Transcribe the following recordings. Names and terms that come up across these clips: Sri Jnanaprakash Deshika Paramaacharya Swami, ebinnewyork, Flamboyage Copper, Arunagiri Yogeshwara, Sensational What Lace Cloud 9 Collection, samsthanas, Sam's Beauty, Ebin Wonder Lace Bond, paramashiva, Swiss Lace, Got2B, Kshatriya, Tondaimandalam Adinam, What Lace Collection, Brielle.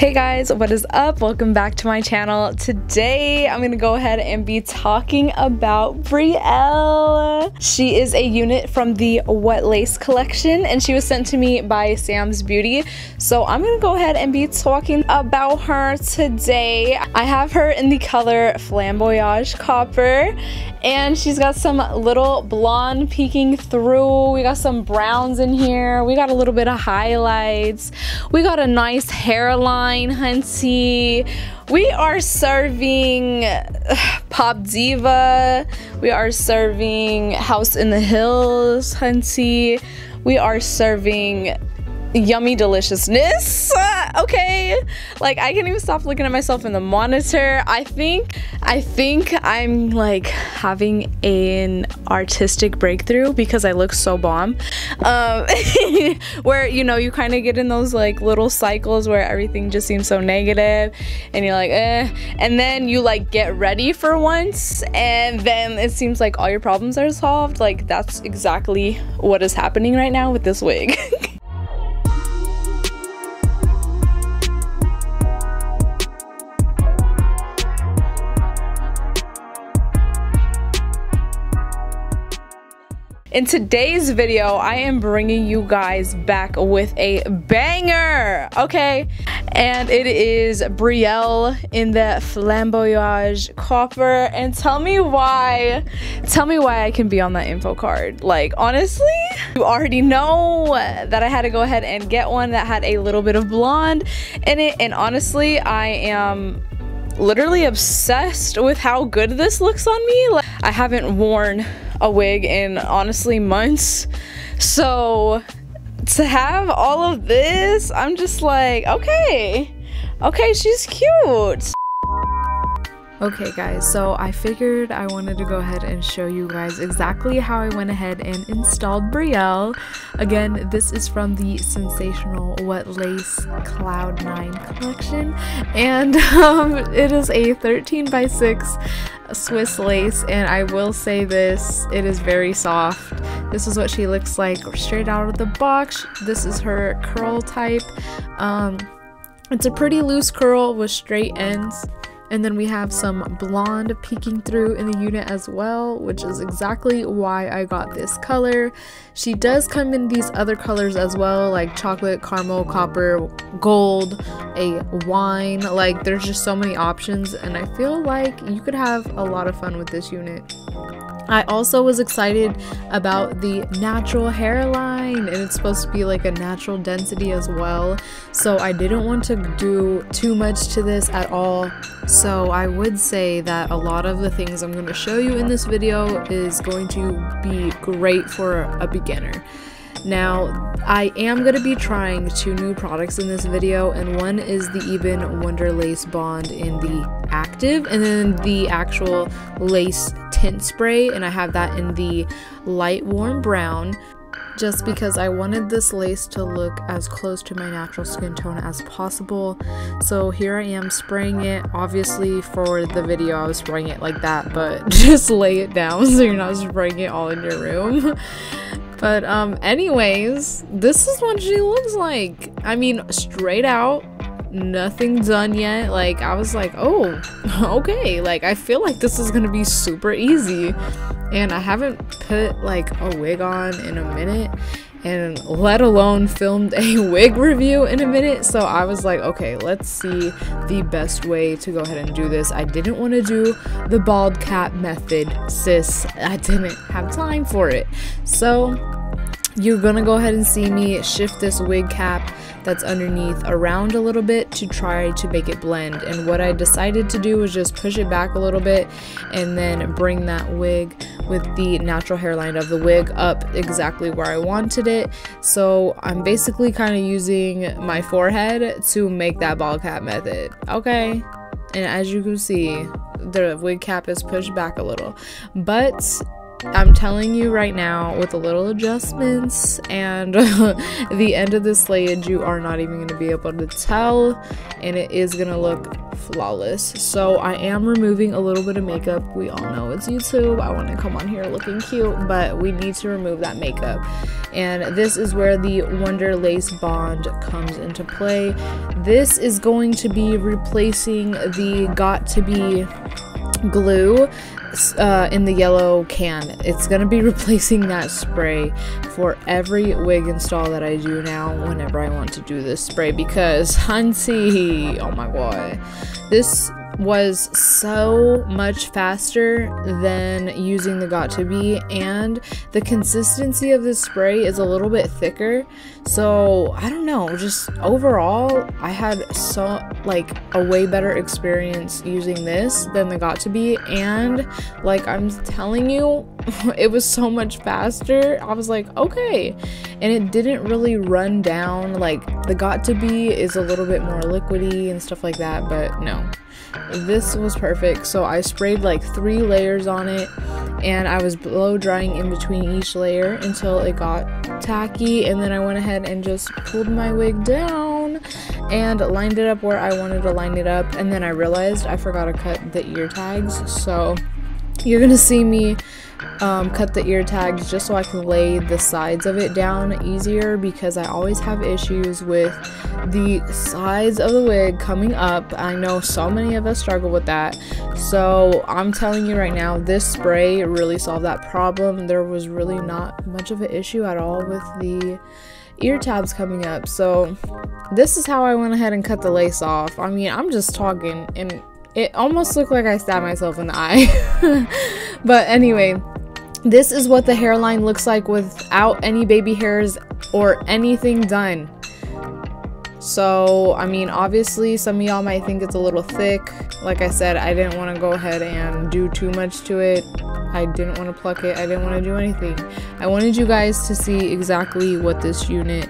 Hey guys, what is up? Welcome back to my channel. Today I'm gonna go ahead and be talking about Brielle. She is a unit from the What Lace Collection and she was sent to me by Sam's Beauty. So I'm gonna go ahead and be talking about her today. I have her in the color Flamboyage Copper and she's got some little blonde peeking through. We got some browns in here. We got a little bit of highlights. We got a nice hairline. Hunty. We are serving Pop Diva. We are serving House in the Hills, hunty. We are serving yummy deliciousness. Okay, like I can't even stop looking at myself in the monitor. I think I'm like having an artistic breakthrough because I look so bomb. Where, you know, you kind of get in those like little cycles where everything just seems so negative and you're like and then you like get ready for once and then it seems like all your problems are solved. Like that's exactly what is happening right now with this wig. In today's video, I am bringing you guys back with a banger, okay? And it is Brielle in the Flamboyage Copper. And tell me why I can be on that info card. Like, honestly, you already know that I had to go ahead and get one that had a little bit of blonde in it. And honestly, I am literally obsessed with how good this looks on me. Like, I haven't worn a wig in honestly months, so to have all of this, I'm just like, okay, she's cute. Okay guys, so I figured I wanted to go ahead and show you guys exactly how I went ahead and installed Brielle. Again, this is from the Sensational What Lace Cloud 9 Collection, and it is a 13x6 Swiss lace, and I will say this, it is very soft. This is what she looks like straight out of the box. This is her curl type. It's a pretty loose curl with straight ends. And then we have some blonde peeking through in the unit as well, which is exactly why I got this color. She does come in these other colors as well, like chocolate, caramel, copper, gold, a wine. Like, there's just so many options, and I feel like you could have a lot of fun with this unit. I also was excited about the natural hairline, and it's supposed to be like a natural density as well, so I didn't want to do too much to this at all. So I would say that a lot of the things I'm going to show you in this video is going to be great for a beginner. Now, I am going to be trying 2 new products in this video, and one is the Ebin Wonder Lace Bond in the active, and then the actual lace tint spray, and I have that in the light warm brown, just because I wanted this lace to look as close to my natural skin tone as possible. So here I am spraying it. Obviously for the video I was spraying it like that, but just lay it down so you're not spraying it all in your room. But anyways, this is what she looks like. I mean, straight out, nothing done yet. Like, I was like, oh, okay, like I feel like this is gonna be super easy. And I haven't put like a wig on in a minute, and let alone filmed a wig review in a minute, so I was like, okay, let's see the best way to go ahead and do this. I didn't want to do the bald cap method, sis. I didn't have time for it. So you're gonna go ahead and see me shift this wig cap that's underneath around a little bit to try to make it blend. And what I decided to do was just push it back a little bit and then bring that wig with the natural hairline of the wig up exactly where I wanted it. So I'm basically kind of using my forehead to make that bald cap method, okay? And as you can see, the wig cap is pushed back a little, but I'm telling you right now, with a little adjustments and the end of this lace, you are not even going to be able to tell, and it is going to look flawless. So I am removing a little bit of makeup. We all know it's YouTube. I want to come on here looking cute, but we need to remove that makeup. And this is where the Wonder Lace Bond comes into play. This is going to be replacing the Got2B glue in the yellow can. It's going to be replacing that spray for every wig install that I do now whenever I want to do this spray, because hunty, oh my god, this was so much faster than using the Got2B, and the consistency of this spray is a little bit thicker. So I don't know, just overall I had so like a way better experience using this than the Got2B, and like I'm telling you, it was so much faster. I was like, okay, and it didn't really run down. Like the Got2B is a little bit more liquidy and stuff like that, but no, this was perfect. So I sprayed like 3 layers on it, and I was blow drying in between each layer until it got tacky, and then I went ahead and just pulled my wig down and lined it up where I wanted to line it up. And then I realized I forgot to cut the ear tags, so you're gonna see me cut the ear tags just so I can lay the sides of it down easier, because I always have issues with the sides of the wig coming up. I know so many of us struggle with that, so I'm telling you right now, this spray really solved that problem. There was really not much of an issue at all with the ear tabs coming up. So this is how I went ahead and cut the lace off. I mean, I'm just talking, and it almost looked like I stabbed myself in the eye. But anyway, this is what the hairline looks like without any baby hairs or anything done. So, I mean, obviously some of y'all might think it's a little thick. Like I said, I didn't want to go ahead and do too much to it. I didn't want to pluck it. I didn't want to do anything. I wanted you guys to see exactly what this unit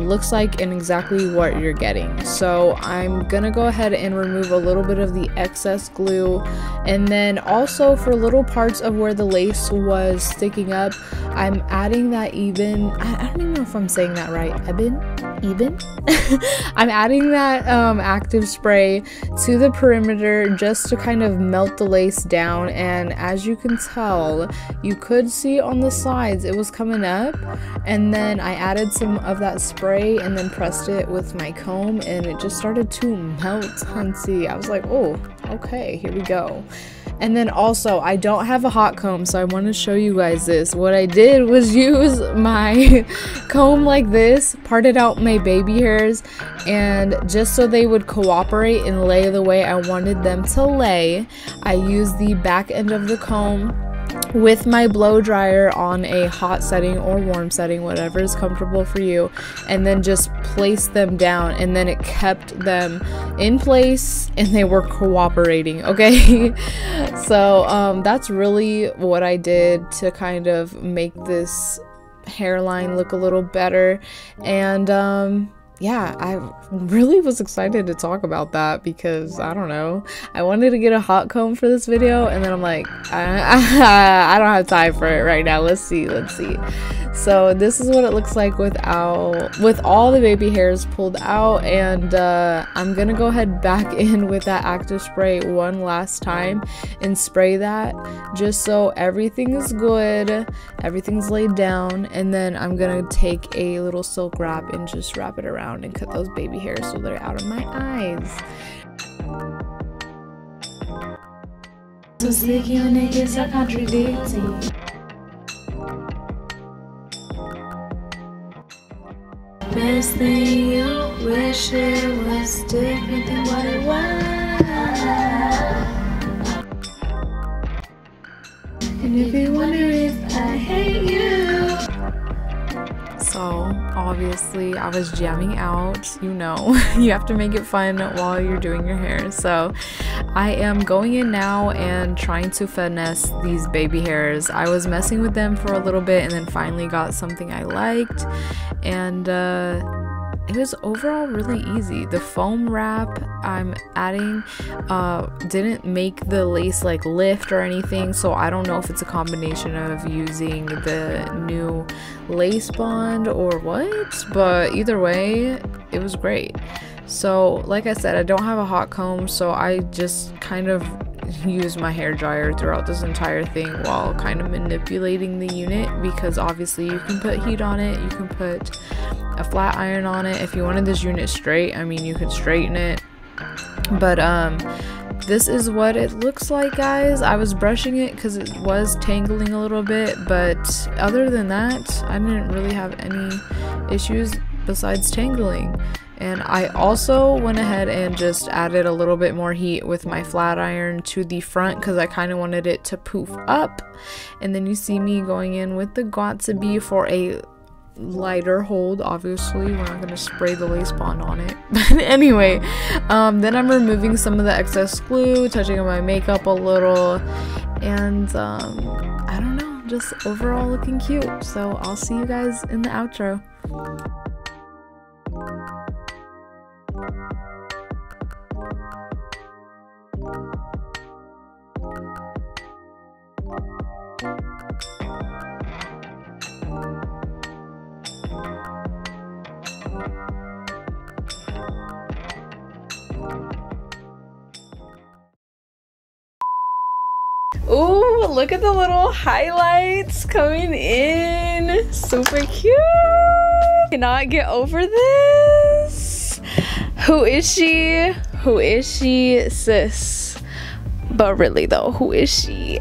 looks like and exactly what you're getting. So I'm gonna go ahead and remove a little bit of the excess glue, and then also for little parts of where the lace was sticking up, I'm adding that Ebin, I don't even know if I'm saying that right, Ebin? I'm adding that active spray to the perimeter just to kind of melt the lace down. And as you can tell, you could see on the sides it was coming up, and then I added some of that spray and then pressed it with my comb, and it just started to melt, hunty. I was like, oh, okay, here we go. And then also, I don't have a hot comb, so I want to show you guys this. What I did was use my comb like this, parted out my baby hairs, and just so they would cooperate and lay the way I wanted them to lay, I used the back end of the comb with my blow dryer on a hot setting or warm setting, whatever is comfortable for you, and then just place them down, and then it kept them in place and they were cooperating, okay? So that's really what I did to kind of make this hairline look a little better. And yeah, I really was excited to talk about that, because I don't know, I wanted to get a hot comb for this video, and then I'm like, I don't have time for it right now. Let's see. So this is what it looks like with all the baby hairs pulled out. And I'm gonna go ahead back in with that active spray one last time and spray that just so everything is good, everything's laid down, and then I'm gonna take a little silk wrap and just wrap it around and cut those baby hairs so they're out of my eyes. So sick, your niggas are contradicting. Best thing you wish it was different than what it was. And if you wonder if I hate you. So obviously I was jamming out, you know. You have to make it fun while you're doing your hair. So I am going in now and trying to finesse these baby hairs. I was messing with them for a little bit and then finally got something I liked, and it was overall really easy. The foam wrap I'm adding didn't make the lace like lift or anything, so I don't know if it's a combination of using the new lace bond or what, but either way it was great. So like I said, I don't have a hot comb, so I just kind of use my hair dryer throughout this entire thing while kind of manipulating the unit, because obviously you can put heat on it, you can put a flat iron on it. If you wanted this unit straight, I mean, you could straighten it, but this is what it looks like, guys. I was brushing it because it was tangling a little bit, but other than that, I didn't really have any issues besides tangling. And I also went ahead and just added a little bit more heat with my flat iron to the front because I kind of wanted it to poof up. And then you see me going in with the Got2B for a lighter hold. Obviously we're not going to spray the lace bond on it, but anyway, then I'm removing some of the excess glue, touching on my makeup a little, and I don't know, just overall looking cute. So I'll see you guys in the outro. Ooh, look at the little highlights coming in. Super cute. Cannot get over this. Who is she? Who is she, sis? But really though, who is she?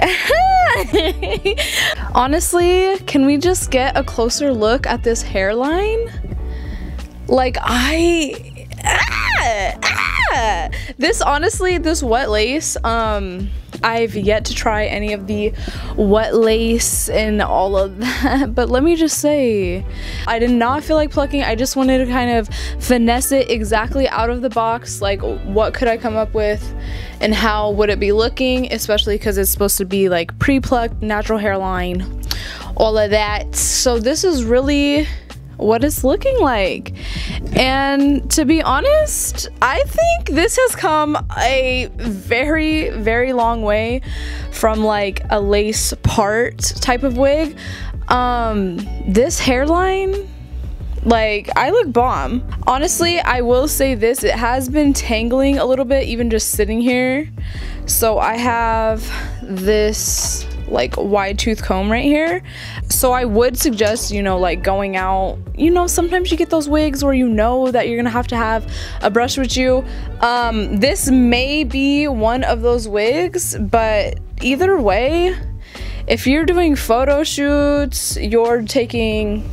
Honestly, can we just get a closer look at this hairline? Like this, honestly, this What Lace, I've yet to try any of the What Lace and all of that, but let me just say, I did not feel like plucking. I just wanted to kind of finesse it exactly out of the box, like what could I come up with and how would it be looking, especially because it's supposed to be like pre-plucked, natural hairline, all of that. So this is really what it's looking like, and to be honest, I think this has come a very, very long way from like a lace part type of wig. This hairline, like, I look bomb. Honestly, I will say this, it has been tangling a little bit even just sitting here, so I have this like wide tooth comb right here, so I would suggest, you know, like going out, you know, sometimes you get those wigs where you know that you're gonna have to have a brush with you. This may be one of those wigs, but either way, if you're doing photo shoots, you're taking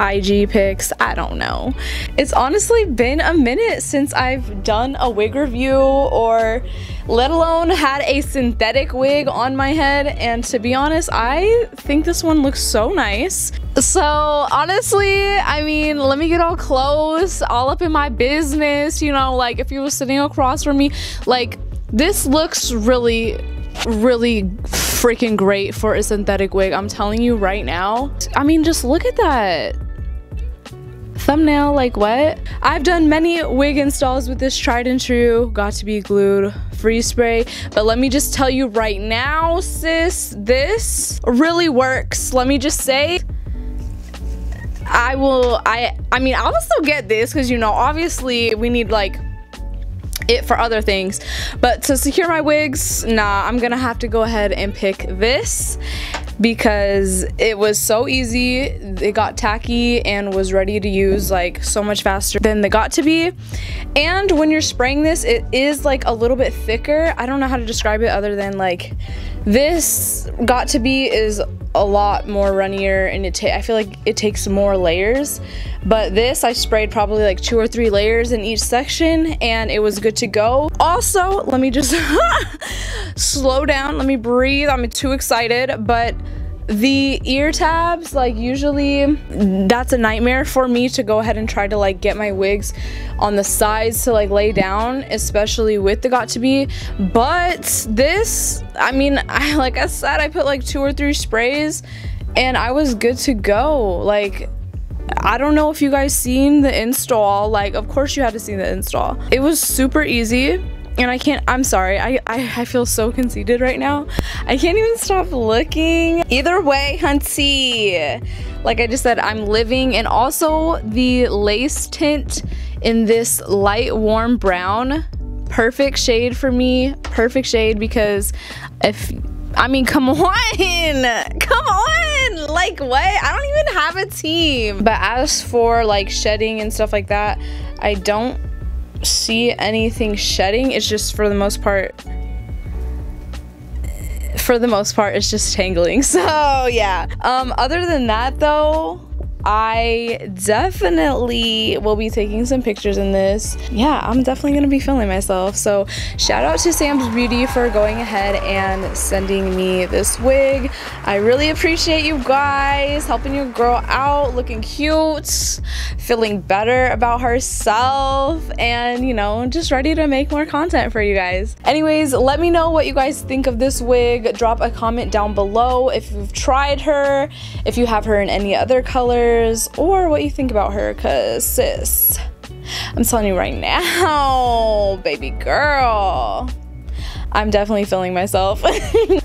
IG pics, I don't know. It's honestly been a minute since I've done a wig review, or let alone had a synthetic wig on my head, and to be honest, I think this one looks so nice. So honestly, I mean, let me get all close, all up in my business, you know, like if you were sitting across from me, like this looks really freaking great for a synthetic wig, I'm telling you right now. I mean, just look at that thumbnail, like what? I've done many wig installs with this tried and true Got2B glued free spray, but let me just tell you right now, sis, this really works. Let me just say, I mean I will still get this because, you know, obviously we need like it for other things, but to secure my wigs, nah, I'm gonna have to go ahead and pick this because it was so easy, it got tacky and was ready to use like so much faster than the Got2B. And when you're spraying this, it is like a little bit thicker. I don't know how to describe it other than like this Got2B is a lot more runnier, and I feel like it takes more layers, but this I sprayed probably like 2 or 3 layers in each section and it was good to go. Also, let me just slow down, let me breathe, I'm too excited, but the ear tabs, like usually that's a nightmare for me to go ahead and try to like get my wigs on the sides to like lay down, especially with the Got2B. But this, I mean, like I said, I put like 2 or 3 sprays and I was good to go. Like, I don't know if you guys seen the install, like of course you had to see the install. It was super easy. And I'm sorry, I feel so conceited right now. I can't even stop looking. Either way, hunty, like I just said, I'm living. And also the lace tint in this light warm brown. Perfect shade for me, perfect shade, because if, I mean, come on, come on, like what? I don't even have a team. But as for like shedding and stuff like that, I don't see anything shedding. It's just for the most part it's just tangling. So yeah, other than that though, I definitely will be taking some pictures in this. Yeah, I'm definitely gonna be filming myself. So shout out to Sam's Beauty for going ahead and sending me this wig. I really appreciate you guys helping your girl out, looking cute, feeling better about herself, and you know, just ready to make more content for you guys. Anyways, let me know what you guys think of this wig. Drop a comment down below if you've tried her, if you have her in any other color, or what you think about her, cause sis, I'm telling you right now, baby girl, I'm definitely feeling myself.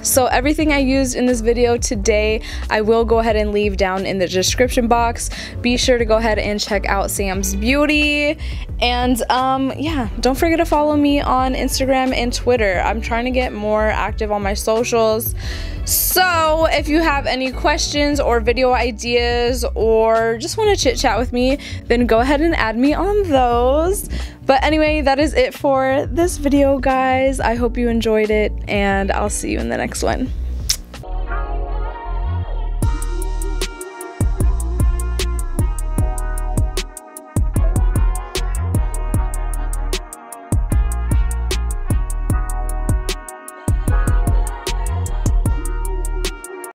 So everything I used in this video today, I will go ahead and leave down in the description box. Be sure to go ahead and check out Sam's Beauty. And yeah, don't forget to follow me on Instagram and Twitter. I'm trying to get more active on my socials. So if you have any questions or video ideas or just want to chit chat with me, then go ahead and add me on those. But anyway, that is it for this video, guys. I hope you enjoyed it, and I'll see you in the next one.